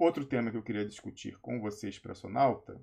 Outro tema que eu queria discutir com vocês, Expressonauta,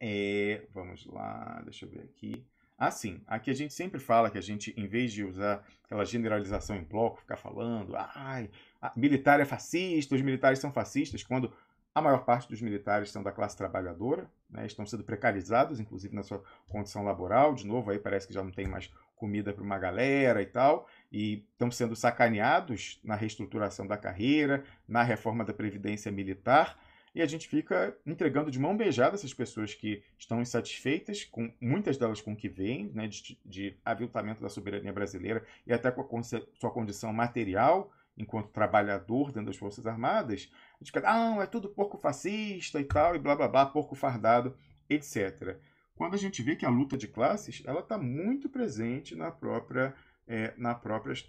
é... Vamos lá, deixa eu ver aqui. Ah, sim. Aqui a gente sempre fala que a gente, em vez de usar aquela generalização em bloco, ficar falando, ai, militar é fascista, os militares são fascistas, quando a maior parte dos militares são da classe trabalhadora, né, estão sendo precarizados, inclusive na sua condição laboral. De novo, aí parece que já não tem mais comida para uma galera e tal, e estão sendo sacaneados na reestruturação da carreira, na reforma da Previdência Militar, e a gente fica entregando de mão beijada essas pessoas que estão insatisfeitas, com muitas delas com o que vem, né, de aviltamento da soberania brasileira e até com a sua condição material, enquanto trabalhador dentro das Forças Armadas. A gente fica, ah, é tudo porco fascista e tal, e blá blá blá, porco fardado, etc. Quando a gente vê que a luta de classes ela está muito presente na própria,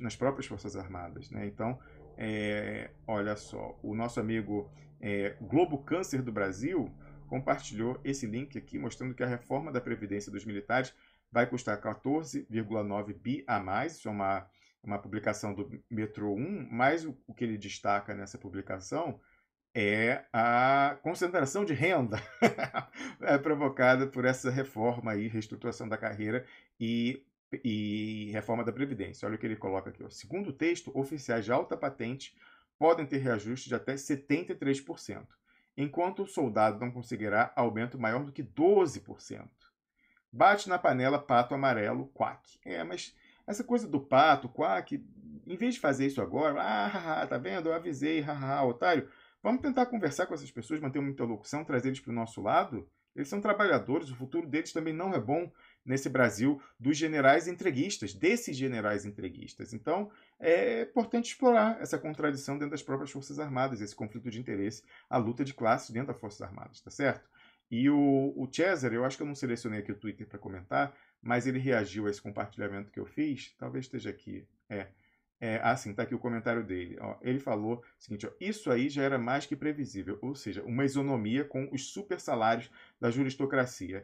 nas próprias Forças Armadas, né? Então, olha só, o nosso amigo Globo Câncer do Brasil compartilhou esse link aqui mostrando que a reforma da Previdência dos Militares vai custar 14,9 bi a mais. Isso é uma publicação do Metro 1, mas o que ele destaca nessa publicação é a concentração de renda provocada por essa reforma aí, reestruturação da carreira e reforma da Previdência. Olha o que ele coloca aqui. Ó. Segundo o texto, oficiais de alta patente podem ter reajuste de até 73%, enquanto o soldado não conseguirá aumento maior do que 12%. Bate na panela pato amarelo, quack. Mas essa coisa do pato, quack, em vez de fazer isso agora, tá vendo? Eu avisei, otário. Vamos tentar conversar com essas pessoas, manter uma interlocução, trazer eles para o nosso lado. Eles são trabalhadores, o futuro deles também não é bom nesse Brasil dos generais entreguistas, desses generais entreguistas. Então, é importante explorar essa contradição dentro das próprias Forças Armadas, esse conflito de interesse, a luta de classes dentro das Forças Armadas, tá certo? E o Chester, eu acho que eu não selecionei aqui o Twitter para comentar, mas ele reagiu a esse compartilhamento que eu fiz, talvez esteja aqui, sim, tá aqui o comentário dele. Ó, ele falou o seguinte, ó, isso aí já era mais que previsível, ou seja, uma isonomia com os super salários da juristocracia.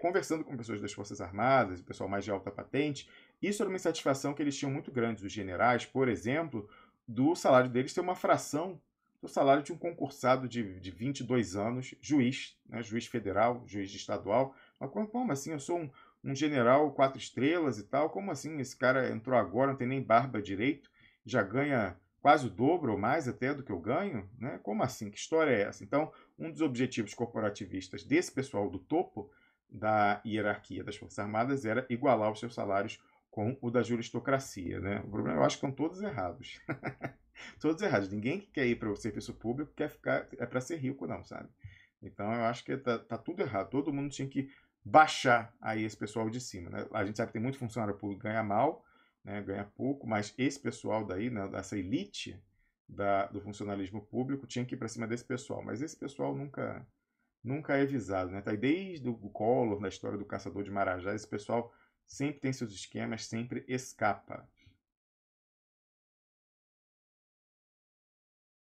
Conversando com pessoas das Forças Armadas, o pessoal mais de alta patente, isso era uma insatisfação que eles tinham muito grande, os generais, por exemplo, do salário deles ter uma fração do salário de um concursado de 22 anos, juiz, né, juiz federal, juiz estadual. Mas como assim? Eu sou um general 4 estrelas e tal, como assim esse cara entrou agora, não tem nem barba direito, já ganha quase o dobro ou mais até do que eu ganho, né? Como assim? Que história é essa? Então, um dos objetivos corporativistas desse pessoal do topo da hierarquia das Forças Armadas era igualar os seus salários com o da juristocracia, né? O problema, eu acho que estão todos errados. Todos errados. Ninguém que quer ir para o serviço público quer ficar... É para ser rico, não, sabe? Então, eu acho que tá tudo errado. Todo mundo tinha que baixar aí esse pessoal de cima, né? A gente sabe que tem muito funcionário público que ganha mal, né? Ganha pouco, mas esse pessoal daí, né? Essa elite do funcionalismo público tinha que ir para cima desse pessoal, mas esse pessoal nunca é visado, né? Tá aí desde o Collor, na história do caçador de Marajá, esse pessoal sempre tem seus esquemas, sempre escapa.